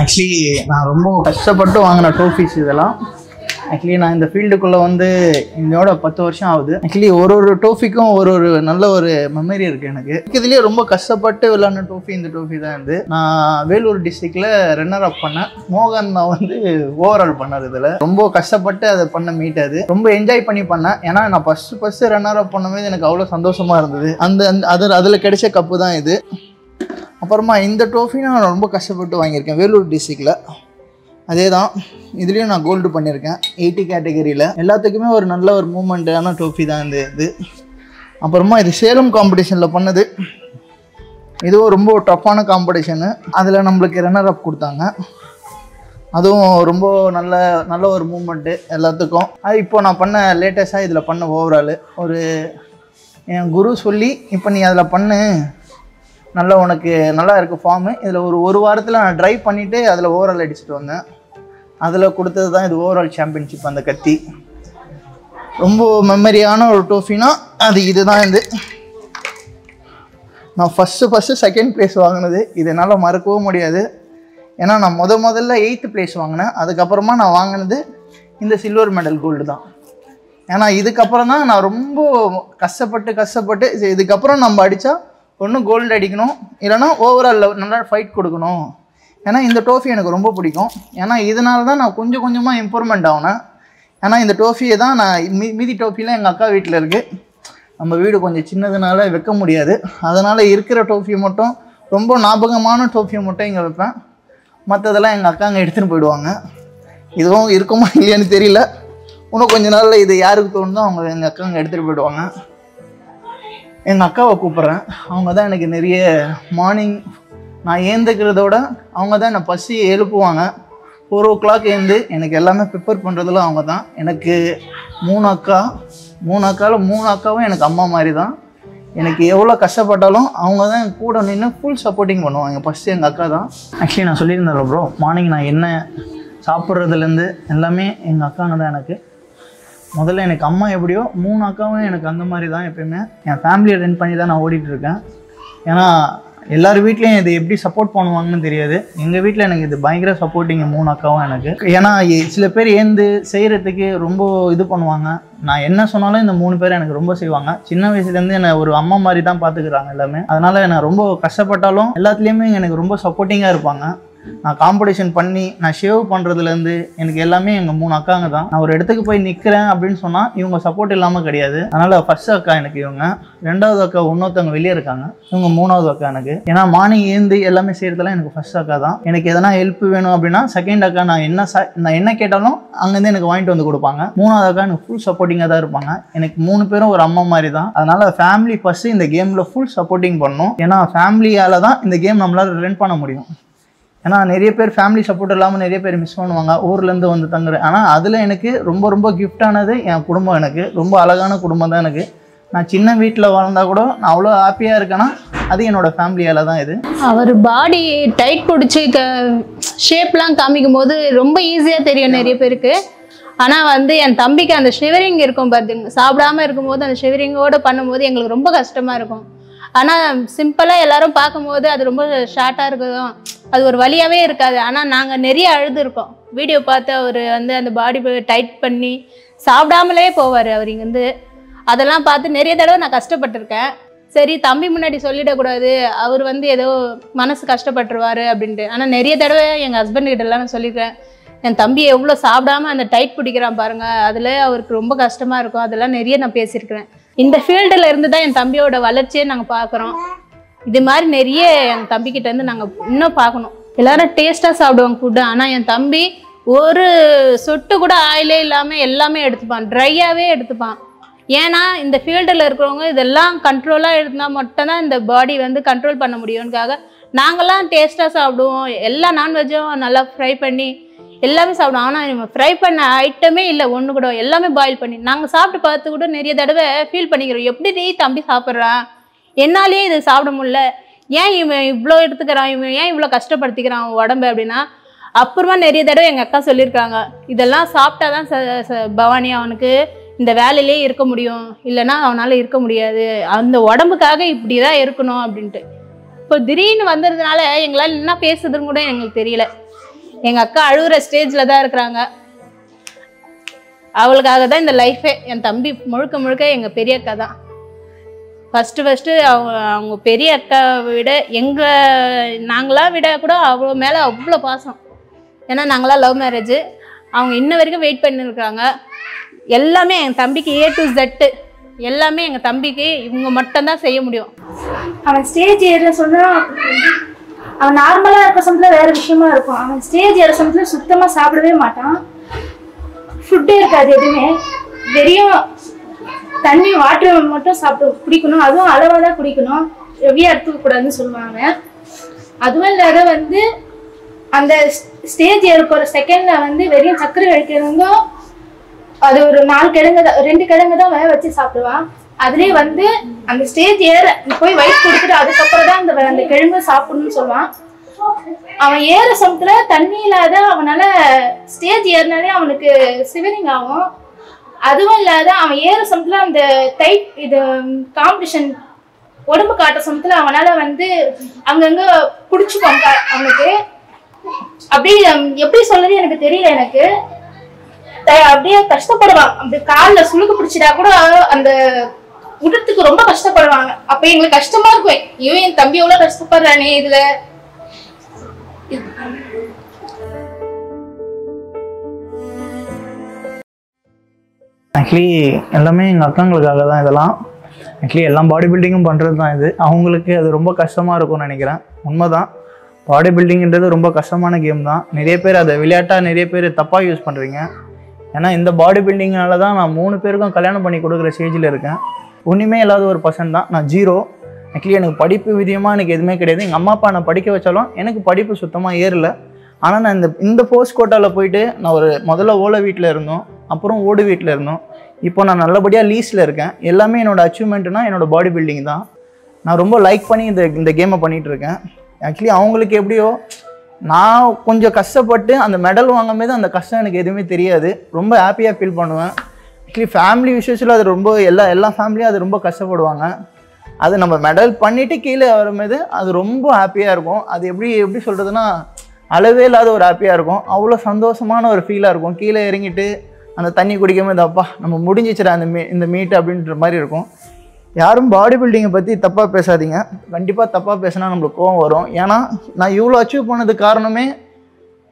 Actually நான் ரொம்ப கஷ்டப்பட்டு வாங்கின ட்ரோஃபீஸ் இதெல்லாம். ஆக்சுவலி நான் இந்த ஃபீல்டுக்குள்ளே வந்து என்னோட 10 வருஷம் ஆகுது. ஆக்சுவலி ஒரு ட்ரோஃபிக்கும் ஒரு நல்ல ஒரு மெமரி இருக்குது எனக்கு. இதுலேயே ரொம்ப கஷ்டப்பட்டு விளையாடின ட்ரோஃபி இந்த ட்ரோஃபி தான் இது. நான் வேலூர் டிஸ்ட்ரிக்டில் ரன்னர் அப் பண்ணேன். மோகன் நான் வந்து ஓவரால் பண்ணது. இதில் ரொம்ப கஷ்டப்பட்டு அதை பண்ண மீட் அது ரொம்ப என்ஜாய் பண்ணி பண்ணேன். ஏன்னா நான் ஃபஸ்ட்டு ரன்னர் அப் பண்ணும்போது எனக்கு அவ்வளோ சந்தோஷமாக இருந்தது. அதில் கிடைச்ச கப்பு தான் இது. அப்புறமா இந்த ட்ரோஃபி நான் ரொம்ப கஷ்டப்பட்டு வாங்கியிருக்கேன் வேலூர் டிஸ்ட்ரிக்டில். அதே தான் இதுலேயும் நான் கோல்டு பண்ணியிருக்கேன் 80 கேட்டகரியில். எல்லாத்துக்குமே ஒரு நல்ல ஒரு மூமெண்ட்டான ட்ரோஃபி தான் இந்த இது. அப்புறமா இது சேலம் காம்படிஷனில் பண்ணது. இதுவும் ரொம்ப டஃப்பான காம்படிஷனு. அதில் நம்மளுக்கு ரன்னர் அப் கொடுத்தாங்க. அதுவும் ரொம்ப நல்ல நல்ல ஒரு மூமெண்ட்டு எல்லாத்துக்கும். அது இப்போது நான் பண்ண லேட்டஸ்ட்டாக இதில் பண்ண ஓவரால் ஒரு என் குரு சொல்லி இப்போ நீ அதில் பண்ணு, நல்லா உனக்கு நல்லா இருக்குது ஃபார்மு, இதில் ஒரு வாரத்தில் நான் ட்ரை பண்ணிவிட்டு அதில் ஓவரால் அடிச்சுட்டு வந்தேன். அதில் கொடுத்தது தான் இது ஓவரால் சாம்பியன்ஷிப். அந்த கத்தி ரொம்ப மெமரியான ஒரு ட்ரோஃபினா அது இது தான். இது நான் ஃபஸ்ட்டு செகண்ட் ப்ளேஸ் வாங்கினது. இது என்னால் மறக்கவும் முடியாது. ஏன்னா நான் முதல்ல 8th ப்ளேஸ் வாங்கினேன். அதுக்கப்புறமா நான் வாங்கினது இந்த சில்வர் மெடல் கோல்டு தான். ஏன்னா இதுக்கப்புறம் தான் நான் ரொம்ப கஷ்டப்பட்டு இதுக்கப்புறம் நம்ம அடித்தா ஒன்று கோல்டு அடிக்கணும், இல்லைனா ஓவராலில் நல்லா ஃபைட் கொடுக்கணும். ஏன்னா இந்த ட்ரோஃபி எனக்கு ரொம்ப பிடிக்கும். ஏன்னா இதனால தான் நான் கொஞ்சமாக இம்ப்ரூவ்மெண்ட் ஆகினேன். ஏன்னா இந்த ட்ரோஃபியை தான் நான் மீதி ட்ரோஃபிலாம் எங்கள் அக்கா வீட்டில் இருக்குது. நம்ம வீடு கொஞ்சம் சின்னதுனால வைக்க முடியாது. அதனால் இருக்கிற ட்ரோஃபியை மட்டும் ரொம்ப ஞாபகமான ட்ரோஃபியை மட்டும் இங்கே வைப்பேன். மற்றதெல்லாம் எங்கள் அக்கா அங்கே எடுத்துகிட்டு போயிடுவாங்க. இதுவும் இருக்குமா இல்லையான்னு தெரியல. இன்னும் கொஞ்சம் நாளில் இது யாருக்கு தோணுதோ அவங்க எங்கள் அக்கா அங்கே எடுத்துகிட்டு போயிடுவாங்க. எங்கள் அக்காவை கூப்பிட்றேன். அவங்க தான் எனக்கு நிறைய மார்னிங் நான் ஏந்துக்கிறதோட அவங்க தான் என்னை பசி எழுப்புவாங்க. 4 o'clock ஏந்து எனக்கு எல்லாமே ப்ரிப்பேர் பண்ணுறதுல அவங்க தான். எனக்கு 3 அக்கா. 3 அக்காவும் எனக்கு அம்மா மாதிரி தான். எனக்கு எவ்வளோ கஷ்டப்பட்டாலும் அவங்க தான் என் கூட நின்று ஃபுல் சப்போர்ட்டிங் பண்ணுவாங்க. ஃபஸ்ட்டு எங்கள் அக்கா தான். ஆக்சுவலி நான் சொல்லியிருந்தேன் ப்ரோ, மார்னிங் நான் என்ன சாப்பிட்றதுலேருந்து எல்லாமே எங்கள் அக்காங்க தான். எனக்கு முதல்ல எனக்கு அம்மா எப்படியோ 3 அக்காவும் எனக்கு அந்த மாதிரி தான். எப்போயுமே என் ஃபேமிலியை ரன் பண்ணி தான் நான் ஓடிட்டுருக்கேன். ஏன்னா எல்லார் வீட்லேயும் இது எப்படி சப்போர்ட் பண்ணுவாங்கன்னு தெரியாது. எங்கள் வீட்டில் எனக்கு இது பயங்கர சப்போர்ட்டிங் 3 அக்காவும் எனக்கு. ஏன்னா சில பேர் ஏந்து செய்கிறதுக்கு ரொம்ப இது பண்ணுவாங்க. நான் என்ன சொன்னாலும் இந்த 3 பேர் எனக்கு ரொம்ப செய்வாங்க. சின்ன வயசுலேருந்து என்னை ஒரு அம்மா மாதிரி தான் பார்த்துக்கிறாங்க எல்லாமே. அதனால் நான் ரொம்ப கஷ்டப்பட்டாலும் எல்லாத்துலேயுமே எனக்கு ரொம்ப சப்போர்ட்டிங்காக இருப்பாங்க. நான் காம்படிஷன் பண்ணி நான் ஷேவ் பண்ணுறதுலேருந்து எனக்கு எல்லாமே எங்கள் 3 அக்காங்க தான். நான் ஒரு இடத்துக்கு போய் நிற்கிறேன் அப்படின்னு சொன்னால் இவங்க சப்போர்ட் இல்லாமல் கிடையாது. அதனால் ஃபஸ்ட் அக்கா எனக்கு இவங்க, 2வது அக்கா இன்னொருத்தவங்க வெளியே இருக்காங்க, இவங்க 3வது அக்கா எனக்கு. ஏன்னா மார்னிங் ஏந்து எல்லாமே செய்கிறதெல்லாம் எனக்கு ஃபஸ்ட் அக்கா தான். எனக்கு எதனா ஹெல்ப் வேணும் அப்படின்னா 2nd அக்கா நான் என்ன கேட்டாலும் அங்கேருந்து எனக்கு வாங்கிட்டு வந்து கொடுப்பாங்க. 3வது அக்கா எனக்கு ஃபுல் சப்போர்ட்டிங்காக தான் இருப்பாங்க. எனக்கு 3 பேரும் ஒரு அம்மா மாதிரி தான். அதனால் ஃபேமிலி ஃபஸ்ட்டு இந்த கேமில் ஃபுல் சப்போர்ட்டிங் பண்ணணும். ஏன்னா ஃபேமிலியால் தான் இந்த கேம் நம்மளால் ரன் பண்ண முடியும். ஏன்னா நிறைய பேர் ஃபேமிலி சப்போர்ட் இல்லாமல் நிறைய பேர் மிஸ் பண்ணுவாங்க, ஊர்லேருந்து வந்து தங்குறேன். ஆனால் அதில் எனக்கு ரொம்ப கிஃப்டானது என் குடும்பம். எனக்கு ரொம்ப அழகான குடும்பம் தான் எனக்கு. நான் சின்ன வீட்டில் வளர்ந்தால் கூட நான் அவ்வளோ ஹாப்பியாக இருக்கேன்னா அது என்னோட ஃபேமிலியால் தான். இது அவர் பாடி டைட் பிடிச்சி ஷேப்லாம் காமிக்கும் போது ரொம்ப ஈஸியாக தெரியும் நிறைய பேருக்கு. ஆனால் வந்து என் தம்பிக்கு அந்த ஷிவரிங் இருக்கும் பார்த்துங்க, சாப்பிடாமல் இருக்கும்போது அந்த ஷிவரிங்கோடு பண்ணும்போது எங்களுக்கு ரொம்ப கஷ்டமாக இருக்கும். ஆனால் சிம்பிளாக எல்லாரும் பார்க்கும்போது அது ரொம்ப ஷார்ட்டாக இருக்கும், அது ஒரு வழியாகவே இருக்காது. ஆனால் நாங்கள் நிறைய அழுதுருக்கோம் வீடியோ பார்த்து. அவர் வந்து அந்த பாடி டைட் பண்ணி சாப்பிடாமலே போவார் அவர் இங்கேருந்து. அதெல்லாம் பார்த்து நிறைய தடவை நான் கஷ்டப்பட்டிருக்கேன். சரி தம்பி முன்னாடி சொல்லிடக்கூடாது, அவர் வந்து ஏதோ மனசு கஷ்டப்பட்டுருவார் அப்படின்ட்டு. ஆனால் நிறைய தடவை எங்கள் ஹஸ்பண்ட் கிட்டலாம் நான் சொல்லியிருக்கேன், என் தம்பி எவ்வளோ சாப்பிடாமல் அந்த டைட் பிடிக்கிறான் பாருங்கள், அதில் அவருக்கு ரொம்ப கஷ்டமாக இருக்கும். அதெல்லாம் நிறைய நான் பேசியிருக்கிறேன். இந்த ஃபீல்டில் இருந்து தான் என் தம்பியோட வளர்ச்சியை நாங்கள் பார்க்குறோம். இது மாதிரி நிறைய என் தம்பிக்கிட்டேருந்து நாங்கள் இன்னும் பார்க்கணும். எல்லோரும் டேஸ்ட்டாக சாப்பிடுவாங்க ஃபுட்டு. ஆனால் என் தம்பி ஒரு சொட்டு கூட ஆயிலே இல்லாமல் எல்லாமே எடுத்துப்பான், ட்ரையாகவே எடுத்துப்பான். ஏன்னா இந்த ஃபீல்டில் இருக்கிறவங்க இதெல்லாம் கண்ட்ரோலாக எடுத்துனா மட்டும்தான் இந்த பாடி வந்து கண்ட்ரோல் பண்ண முடியும்னுக்காக நாங்கள்லாம் டேஸ்ட்டாக சாப்பிடுவோம். எல்லா நான்வெஜ்ஜும் நல்லா ஃப்ரை பண்ணி எல்லாமே சாப்பிடுவோம். ஆனால் நம்ம ஃப்ரை பண்ண ஐட்டமே இல்லை ஒன்று கூட, எல்லாமே பாயில் பண்ணி நாங்கள் சாப்பிட்டு பார்த்து கூட நிறைய தடவை ஃபீல் பண்ணிக்கிறோம், எப்படி தம்பி சாப்பிட்றான், என்னாலேயே இது சாப்பிட முடியல, ஏன் இவன் இவ்வளோ எடுத்துக்கிறான், இவன் ஏன் இவ்வளோ கஷ்டப்படுத்திக்கிறான் உடம்பு அப்படின்னா. அப்புறமா நிறைய தடவை எங்கள் அக்கா சொல்லியிருக்காங்க, இதெல்லாம் சாப்பிட்டா தான் பவானி அவனுக்கு இந்த வேலையிலே இருக்க முடியும், இல்லைன்னா அவனால் இருக்க முடியாது, அந்த உடம்புக்காக இப்படி தான் இருக்கணும் அப்படின்ட்டு. இப்போ திடீர்னு வந்ததுனால எங்களால் என்ன பேசுதுன்னு கூட எங்களுக்கு தெரியல. எங்க அக்கா அழுற ஸ்டேஜ்ல தான் இருக்காங்க அவளுக்காக தான் இந்த லைஃபே என் தம்பி முழுக்க முழுக்க எங்க பெரிய அக்கா தான் ஃபர்ஸ்ட் ஃபர்ஸ்ட் அவங்க பெரிய அக்கா விட எங்க நாங்களா விட கூட அவளோ மேல அவ்வளவு பாசம் ஏன்னா நாங்களா லவ் மேரேஜ் அவங்க இன்ன வரைக்கும் வெயிட் பண்ணி இருக்காங்க எல்லாமே என் தம்பிக்கு A to Z எல்லாமே எங்க தம்பிக்கு இவங்க மட்டும் தான் செய்ய முடியும் அவன் ஸ்டேஜ் ஏறல சொன்னா அவன் நார்மலா இருக்க சமத்துல வேற விஷயமா இருக்கும் அவன் ஸ்டேஜ் ஏற சமத்துல சுத்தமா சாப்பிடவே மாட்டான் ஃபுட் இருக்காது எதுமே வெறியும் தண்ணி வாட்டர் மட்டும் சாப்பிட்டு குடிக்கணும் அதுவும் அளவா தான் குடிக்கணும் ஹெவியா எடுத்துக்க கூடாதுன்னு சொல்லுவாங்க அதுவும் இல்லாத வந்து அந்த ஸ்டேஜ் ஏறுற செகண்ட்ல வந்து வெறியும் சக்கரை கழிக்கிறவங்க அது ஒரு நாலு கிழங்கு ரெண்டு கிழங்கு தான் வேக வச்சு சாப்பிடுவான் அதுலயே வந்து அந்த ஸ்டேஜ் ஏற போய் வயிற்று கொடுத்துட்டு அதுக்கப்புறம் தான் அந்த கிழங்கு சாப்பிடணும்னு சொல்லுவான் அவன் ஏற சமத்துல தண்ணி இல்லாத அவனால ஸ்டேஜ் ஏறினாலே அவனுக்கு சிவரிங் ஆகும் அதுவும் இல்லாத அவன் ஏற சமத்துல அந்த டைட் இது காம்படிஷன் உடம்பு காட்ட சமத்துல அவனால வந்து அங்கங்க புடிச்சுப்பாங்க அவனுக்கு அப்படி எப்படி சொல்றது எனக்கு தெரியல எனக்கு அப்படியே கஷ்டப்படுவான் அப்படி கால்ல சுளுக்கு பிடிச்சிட்டா கூட அந்த உடத்துக்கு ரொம்ப கஷ்டப்படுவாங்க அப்ப எங்களுக்கு கஷ்டமா இருக்கும் ஐயோ என் தம்பி எவ்வளவு கஷ்டப்படுறானே இதுல ஆக்சுவலி எல்லாமே எங்கள் அக்காங்களுக்காக தான் இதெல்லாம் ஆக்சுவலி எல்லாம் பாடி பில்டிங்கும் பண்ணுறது தான் இது அவங்களுக்கு அது ரொம்ப கஷ்டமாக இருக்கும்னு நினைக்கிறேன் உண்மை தான் பாடி பில்டிங்கிறது ரொம்ப கஷ்டமான கேம் தான் நிறைய பேர் அதை விளையாட்டாக நிறைய பேர் தப்பாக யூஸ் பண்ணுறீங்க ஏன்னா இந்த பாடி பில்டிங்னால தான் நான் 3 பேருக்கும் கல்யாணம் பண்ணி கொடுக்குற ஸ்டேஜில் இருக்கேன் ஒன்றுமே இல்லாத ஒரு பர்சன் தான் நான் 0 ஆக்சுவலி எனக்கு படிப்பு விதியமாக எனக்கு எதுவுமே கிடையாது எங்கள் அம்மா அப்பா நான் படிக்க வச்சாலும் எனக்கு படிப்பு சுத்தமாக ஏறலை ஆனால் நான் இந்த ஃபோர்ஸ் கோட்டாவில் போயிட்டு நான் ஒரு முதல்ல ஓலை வீட்டில் இருந்தோம் அப்புறம் ஓடு வீட்டில் இருந்தோம் இப்போ நான் நல்லபடியாக லீஸில் இருக்கேன் எல்லாமே என்னோடய அச்சீவ்மெண்ட்டுனா என்னோடய பாடி பில்டிங் தான் நான் ரொம்ப லைக் பண்ணி இந்த கேமை பண்ணிகிட்ருக்கேன் ஆக்சுவலி அவங்களுக்கு எப்படியோ நான் கொஞ்சம் கஷ்டப்பட்டு அந்த மெடல் வாங்கும்போது அந்த கஷ்டம் எனக்கு எதுவுமே தெரியாது ரொம்ப ஹாப்பியாக ஃபீல் பண்ணுவேன் ஆக்சுவலி ஃபேமிலி விஷயத்தில் அது ரொம்ப எல்லா ஃபேமிலியும் அது ரொம்ப கஷ்டப்படுவாங்க அது நம்ம மெடல் பண்ணிவிட்டு கீழே வரும்போது அது ரொம்ப ஹாப்பியாக இருக்கும் அது எப்படி சொல்கிறதுனா அளவே இல்லாத ஒரு ஹாப்பியாக இருக்கும் அவ்வளோ சந்தோஷமான ஒரு ஃபீலாக இருக்கும் கீழே இறங்கிட்டு அந்த தண்ணி குடிக்காமல் இந்த அப்பா நம்ம முடிஞ்சிச்சுடா இந்த மீட்டு அப்படின்ற மாதிரி இருக்கும் யாரும் பாடி பில்டிங்கை பற்றி தப்பாக பேசாதீங்க கண்டிப்பாக தப்பாக பேசினா நம்மளுக்கு கோவம் வரும் ஏன்னா நான் இவ்வளோ அச்சீவ் பண்ணது காரணமே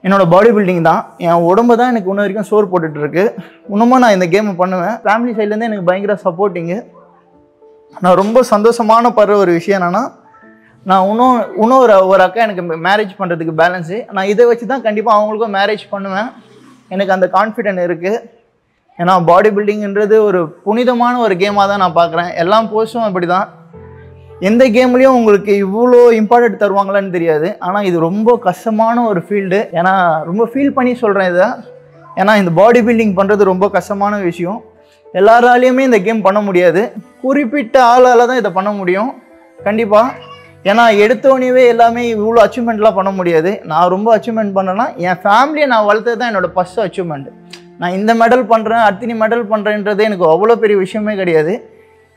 என்னோடய பாடி பில்டிங் தான் என் உடம்பு தான் எனக்கு இன்ன வரைக்கும் சோர் போட்டுட்ருக்கு இன்னமும் நான் இந்த கேமை பண்ணுவேன் ஃபேமிலி சைட்லேருந்து எனக்கு பயங்கர சப்போர்ட்டிங்கு நான் ரொம்ப சந்தோஷமான படுற ஒரு விஷயம் என்னென்னா நான் இன்னும் ஒரு அக்கா எனக்கு மேரேஜ் பண்ணுறதுக்கு பேலன்ஸு நான் இதை வச்சு தான் கண்டிப்பாக அவங்களுக்கும் மேரேஜ் பண்ணுவேன் எனக்கு அந்த கான்ஃபிடென்ட் இருக்குது ஏன்னா பாடி பில்டிங்கிறது ஒரு புனிதமான ஒரு கேமாக தான் நான் பார்க்குறேன் எல்லா போஸ்ட்டும் அப்படி தான் எந்த கேம்லேயும் உங்களுக்கு இவ்வளோ இம்பார்ட்டன்ட் தருவாங்களான்னு தெரியாது ஆனால் இது ரொம்ப கஷ்டமான ஒரு ஃபீல்டு ஏன்னா ரொம்ப ஃபீல் பண்ணி சொல்கிறேன் இதை ஏன்னா இந்த பாடி பில்டிங் பண்ணுறது ரொம்ப கஷ்டமான விஷயம் எல்லாராலையுமே இந்த கேம் பண்ண முடியாது குறிப்பிட்ட ஆளால் தான் இதை பண்ண முடியும் கண்டிப்பாக ஏன்னா எடுத்தோடனேவே எல்லாமே இவ்வளோ அச்சீவ்மெண்ட்லாம் பண்ண முடியாது நான் ரொம்ப அச்சீவ்மெண்ட் பண்ணேன்னா என் ஃபேமிலியை நான் வளர்த்தது தான் என்னோடய ஃபஸ்ட் அச்சீவ்மெண்ட் நான் இந்த மெடல் பண்ணுறேன் அடுத்த மெடல் பண்ணுறேன்றது எனக்கு அவ்வளோ பெரிய விஷயமே கிடையாது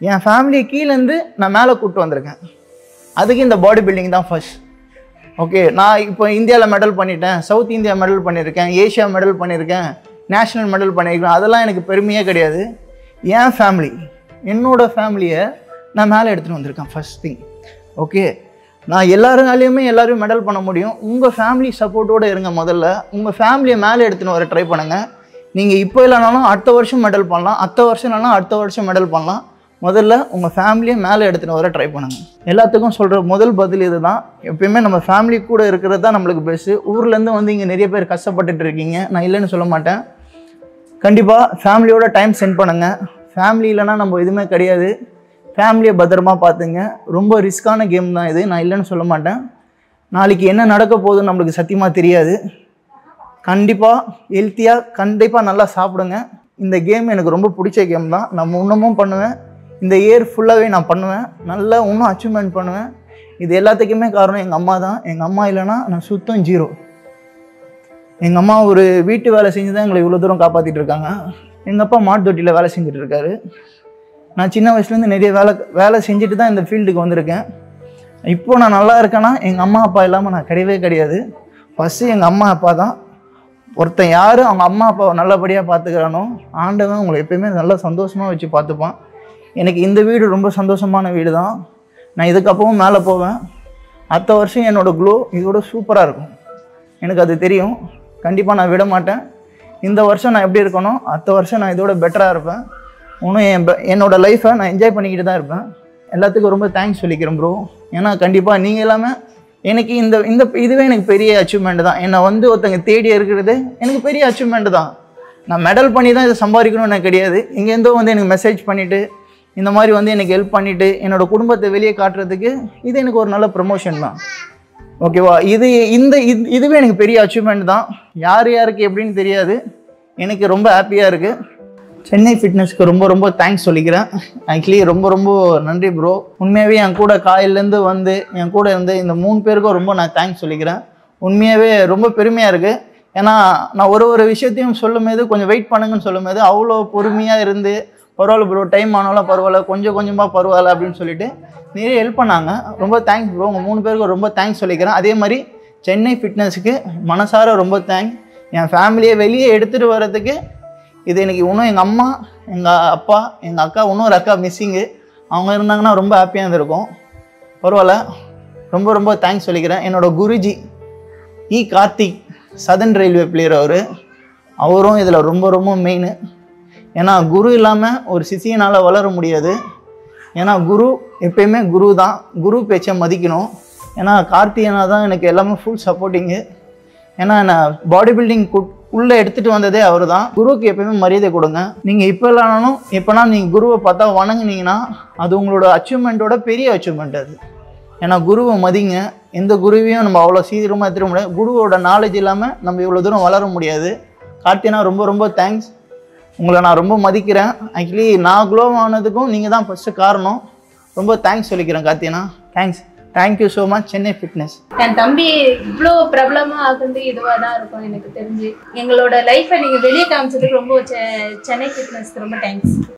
என் ஃபேமிலியை கீழேருந்து நான் மேலே கூப்பிட்டு வந்திருக்கேன் அதுக்கு இந்த பாடி பில்டிங் தான் ஃபர்ஸ்ட் ஓகே நான் இப்போ இந்தியாவில் மெடல் பண்ணிட்டேன் சவுத் இந்தியா மெடல் பண்ணியிருக்கேன் ஏஷியா மெடல் பண்ணியிருக்கேன் நேஷ்னல் மெடல் பண்ணியிருக்கேன் அதெல்லாம் எனக்கு பெருமையே கிடையாது என் ஃபேமிலி என்னோடய ஃபேமிலியை நான் மேலே எடுத்துகிட்டு வந்திருக்கேன் ஃபர்ஸ்ட் திங் ஓகே நான் எல்லாருனாலையுமே எல்லோரும் மெடல் பண்ண முடியும் உங்கள் ஃபேமிலி சப்போர்ட்டோடு இருங்க முதல்ல உங்கள் ஃபேமிலியை மேலே எடுத்துன்னு வர ட்ரை பண்ணுங்கள் நீங்கள் இப்போ இல்லைனாலும் அடுத்த வருஷம் மெடல் பண்ணலாம் அடுத்த வருஷம் இல்லைனா அடுத்த வருஷம் மெடல் பண்ணலாம் முதல்ல உங்கள் ஃபேமிலியை மேலே எடுத்துன்னு வர ட்ரை பண்ணுங்கள் எல்லாத்துக்கும் சொல்கிற முதல் பதில் இது தான் எப்பயுமே நம்ம ஃபேமிலி கூட இருக்கிறது தான் நம்மளுக்கு பெஸ்ட்டு ஊர்லேருந்து வந்து இங்கே நிறைய பேர் கஷ்டப்பட்டுட்டு இருக்கீங்க நான் இல்லைன்னு சொல்ல மாட்டேன் கண்டிப்பாக ஃபேமிலியோட டைம் ஸ்பெண்ட் பண்ணுங்கள் ஃபேமிலி இல்லைனா நம்ம எதுவுமே கிடையாது ஃபேமிலியை பத்திரமா பார்த்துங்க ரொம்ப ரிஸ்க்கான கேம் தான் இது நான் இல்லைன்னு சொல்ல மாட்டேன் நாளைக்கு என்ன நடக்க போகுதுன்னு நம்மளுக்கு சத்தியமாக தெரியாது கண்டிப்பாக ஹெல்த்தியாக கண்டிப்பாக நல்லா சாப்பிடுங்க இந்த கேம் எனக்கு ரொம்ப பிடிச்ச கேம் தான் நான் இன்னமும் பண்ணுவேன் இந்த இயர் ஃபுல்லாகவே நான் பண்ணுவேன் நல்லா இன்னும் அச்சீவ்மெண்ட் பண்ணுவேன் இது எல்லாத்துக்குமே காரணம் எங்கள் அம்மா தான் எங்கள் அம்மா இல்லைன்னா நான் சுத்தம் 0 எங்கள் அம்மா ஒரு வீட்டு வேலை செஞ்சு தான் எங்களை இவ்வளோ தூரம் காப்பாற்றிட்டு இருக்காங்க எங்கள் அப்பா மாட்டுத்தொட்டியில் வேலை செஞ்சுட்டு இருக்காரு நான் சின்ன வயசுலேருந்து நிறைய வேலை செஞ்சுட்டு தான் இந்த ஃபீல்டுக்கு வந்திருக்கேன் இப்போது நான் நல்லா இருக்கேன்னா எங்கள் அம்மா அப்பா இல்லாமல் நான் கிடையவே கிடையாது ஃபஸ்ட்டு எங்கள் அம்மா அப்பா தான் ஒருத்த யார் அவங்க அம்மா அப்பாவை நல்லபடியா பாத்துக்கறானோ ஆண்டவன் அவங்களை எப்பவுமே நல்ல சந்தோஷமா வச்சு பாத்துப்பான். எனக்கு இந்த வீடு ரொம்ப சந்தோஷமான வீடு தான். நான் இதுக்கு அப்புறம் மேலே போவேன். அடுத்த வருஷம் என்னோட க்ளோ இதோட சூப்பரா இருக்கும். எனக்கு அது தெரியும். கண்டிப்பா நான் விட மாட்டேன். இந்த வருஷம் நான் எப்படி இருக்கனோ அடுத்த வருஷம் நான் இதோட பெட்டரா இருப்பேன். இன்னும் என்னோட லைஃபை நான் என்ஜாய் பண்ணிக்கிட்டு தான் இருப்பேன். எல்லாத்துக்கும் ரொம்ப தேங்க்ஸ் சொல்லிக்கிறேன் ப்ரோ. ஏன்னா கண்டிப்பாக நீங்கள் எல்லாமே எனக்கு இந்த இந்த இதுவே எனக்கு பெரிய அச்சீவ்மெண்ட் தான். என்னை வந்து ஒருத்தங்க தேடி இருக்கிறது எனக்கு பெரிய அச்சீவ்மெண்ட் தான். நான் மெடல் பண்ணி தான் இதை சம்பாதிக்கணும்னு எனக்கு கிடையாது. இங்கேருந்தோ வந்து எனக்கு மெசேஜ் பண்ணிவிட்டு இந்த மாதிரி வந்து எனக்கு ஹெல்ப் பண்ணிவிட்டு என்னோடய குடும்பத்தை வெளியே காட்டுறதுக்கு இது எனக்கு ஒரு நல்ல ப்ரமோஷன் தான். ஓகேவா? இது இதுவே எனக்கு பெரிய அச்சீவ்மெண்ட் தான். யார் யாருக்கு எப்படின்னு தெரியாது. எனக்கு ரொம்ப ஹாப்பியாக இருக்குது. சென்னை ஃபிட்னஸ்க்கு ரொம்ப ரொம்ப தேங்க்ஸ் சொல்லிக்கிறேன். ஆக்சுவலி ரொம்ப ரொம்ப நன்றி ப்ரோ. உண்மையாகவே என் கூட காலையிலேருந்து வந்து என் கூட இருந்து இந்த 3 பேருக்கும் ரொம்ப நான் தேங்க்ஸ் சொல்லிக்கிறேன். உண்மையாகவே ரொம்ப பெருமையாக இருக்குது. ஏன்னா நான் ஒரு விஷயத்தையும் சொல்லும் போது கொஞ்சம் வெயிட் பண்ணுங்கன்னு சொல்லும் போது அவ்வளோ பொறுமையாக இருந்து பரவாயில்ல ப்ரோ டைம் ஆனாலும் பரவாயில்ல கொஞ்சம் கொஞ்சமாக பரவாயில்ல அப்படின்னு சொல்லிட்டு நிறைய ஹெல்ப் பண்ணாங்க. ரொம்ப தேங்க்ஸ் ப்ரோ. உங்கள் 3 பேருக்கும் ரொம்ப தேங்க்ஸ் சொல்லிக்கிறேன். அதே மாதிரி சென்னை ஃபிட்னஸுக்கு மனசார ரொம்ப தேங்க்ஸ். என் ஃபேமிலியை வெளியே எடுத்துகிட்டு வர்றதுக்கு இது எனக்கு இன்னும் எங்கள் அம்மா எங்கள் அப்பா எங்கள் அக்கா இன்னொரு அக்கா மிஸ்ஸிங்கு அவங்க இருந்தாங்கன்னா ரொம்ப ஹாப்பியாக இருந்திருக்கும். பரவாயில்ல ரொம்ப ரொம்ப தேங்க்ஸ் சொல்லிக்கிறேன். என்னோடய Guruji Karthik southern railway player அவர் அவரும் இதில் ரொம்ப ரொம்ப மெயின். ஏன்னா குரு இல்லாமல் ஒரு சிஷியனால் வளர முடியாது. ஏன்னா குரு எப்பயுமே குரு தான். குரு பேச்சை மதிக்கணும். ஏன்னா கார்த்திகனா தான் எனக்கு எல்லாமே ஃபுல் சப்போர்ட்டிங்கு. ஏன்னா நான் பாடி பில்டிங் உள்ளே எடுத்துகிட்டு வந்ததே அவர் தான். குருவுக்கு எப்பயுமே மரியாதை கொடுங்க. நீங்கள் இப்போ இல்லைனாலும் எப்போனா நீங்கள் குருவை பார்த்தா வணங்குனீங்கன்னா அது உங்களோட அச்சீவ்மெண்ட்டோட பெரிய அச்சீவ்மெண்ட் அது. ஏன்னா குருவை மதிங்க. எந்த குருவையும் நம்ம அவ்வளோ சீக்கிரமாக எடுத்துட முடியாது. குருவோட நாலேஜ் இல்லாமல் நம்ம இவ்வளோ தூரம் வளர முடியாது. கார்த்தினா ரொம்ப ரொம்ப தேங்க்ஸ். உங்களை நான் ரொம்ப மதிக்கிறேன். ஆக்சுவலி நான் க்ளோ ஆனதுக்கும் நீங்கள் தான் ஃபஸ்ட்டு காரணம். ரொம்ப தேங்க்ஸ் சொல்லிக்கிறேன் கார்த்தினா. Thanks. Thank you so much Chennai fitness. என் தம்பி இவ்வளோ பிரபலமாக ஆகுறது இதுவாக தான் இருக்கும். எனக்கு தெரிஞ்சு எங்களோட லைஃப்பை நீங்கள் வெளியே காமிச்சதுக்கு ரொம்ப சென்னை ஃபிட்னஸ்க்கு ரொம்ப தேங்க்ஸ்.